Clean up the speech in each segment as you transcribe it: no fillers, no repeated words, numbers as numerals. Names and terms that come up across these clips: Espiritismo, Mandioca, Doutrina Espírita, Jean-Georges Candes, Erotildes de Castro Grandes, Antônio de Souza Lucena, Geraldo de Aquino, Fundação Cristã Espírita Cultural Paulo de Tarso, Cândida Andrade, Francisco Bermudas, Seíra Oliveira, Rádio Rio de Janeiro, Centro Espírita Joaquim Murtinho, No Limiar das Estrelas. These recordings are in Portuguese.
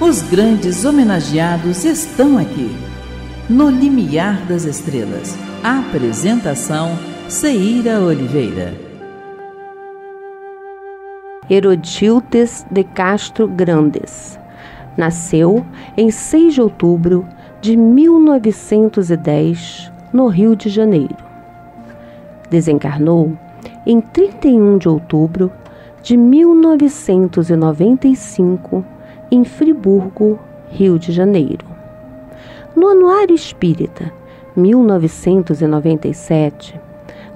Os grandes homenageados estão aqui. No Limiar das Estrelas. Apresentação: Seíra Oliveira. Erotildes de Castro Grandes. Nasceu em 6 de outubro de 1910, no Rio de Janeiro. Desencarnou em 31 de outubro de 1995, em Friburgo, Rio de Janeiro. No Anuário Espírita, 1997,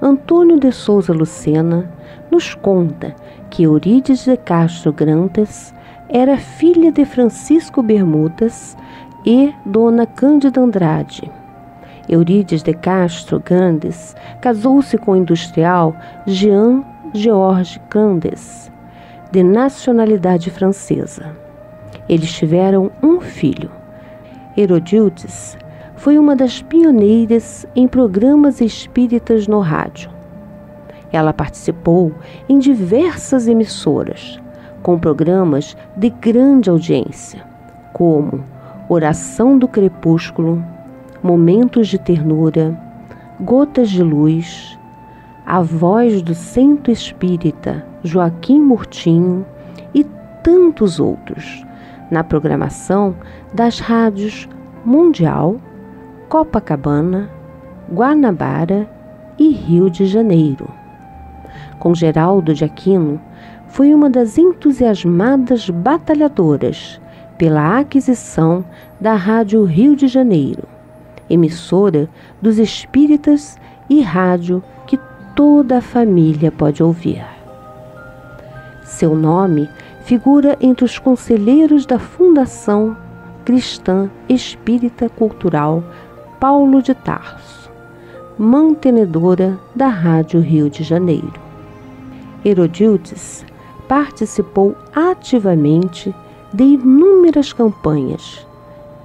Antônio de Souza Lucena nos conta que Erotildes de Castro Grandes era filha de Francisco Bermudas e Dona Cândida Andrade. Erotildes de Castro Grandes casou-se com o industrial Jean-Georges Candes, de nacionalidade francesa. Eles tiveram um filho. Erotildes foi uma das pioneiras em programas espíritas no rádio. Ela participou em diversas emissoras, com programas de grande audiência, como Oração do Crepúsculo, Momentos de Ternura, Gotas de Luz, A Voz do Centro Espírita Joaquim Murtinho e tantos outros, na programação das rádios Mundial, Copacabana, Guanabara e Rio de Janeiro. Com Geraldo de Aquino, foi uma das entusiasmadas batalhadoras pela aquisição da Rádio Rio de Janeiro, emissora dos espíritas e rádio que toda a família pode ouvir. Seu nome figura entre os conselheiros da Fundação Cristã Espírita Cultural Paulo de Tarso, mantenedora da Rádio Rio de Janeiro. Erotildes participou ativamente de inúmeras campanhas,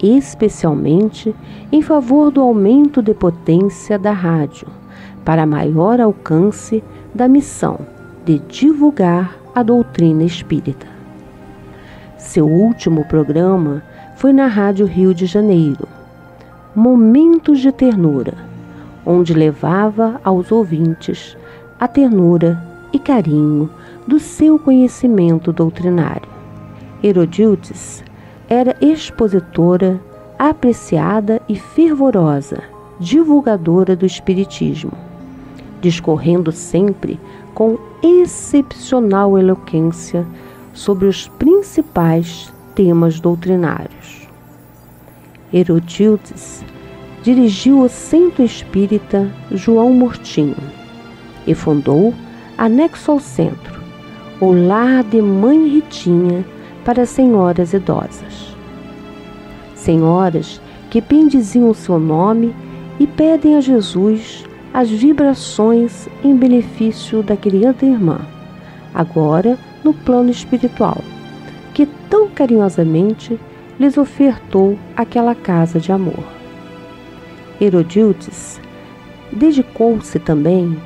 especialmente em favor do aumento de potência da rádio, para maior alcance da missão de divulgar a doutrina espírita. Seu último programa foi na Rádio Rio de Janeiro, Momentos de Ternura, onde levava aos ouvintes a ternura e carinho do seu conhecimento doutrinário. Erotildes era expositora, apreciada e fervorosa, divulgadora do Espiritismo, discorrendo sempre com excepcional eloquência sobre os principais temas doutrinários. Erotildes dirigiu o Centro Espírita João Murtinho e fundou, anexo ao centro, o Lar de Mãe Ritinha para senhoras idosas. Senhoras que bendiziam seu nome e pedem a Jesus as vibrações em benefício da querida irmã, agora no plano espiritual, que tão carinhosamente lhes ofertou aquela casa de amor. Erotildes dedicou-se também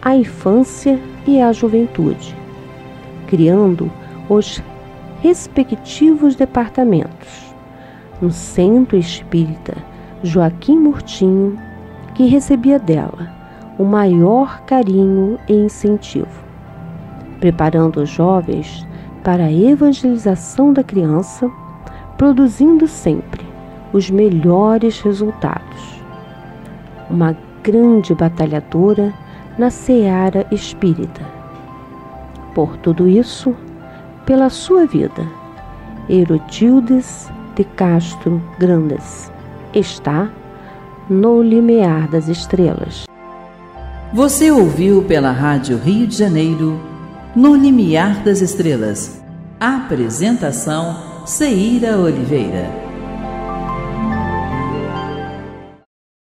à infância e à juventude, criando os respectivos departamentos no Centro Espírita Joaquim Murtinho, que recebia dela o maior carinho e incentivo, preparando os jovens para a evangelização da criança, produzindo sempre os melhores resultados. Uma grande batalhadora na seara espírita. Por tudo isso, pela sua vida, Erotildes de Castro Grandes está no Limiar das Estrelas. Você ouviu pela Rádio Rio de Janeiro, No Limiar das Estrelas. Apresentação: Seíra Oliveira.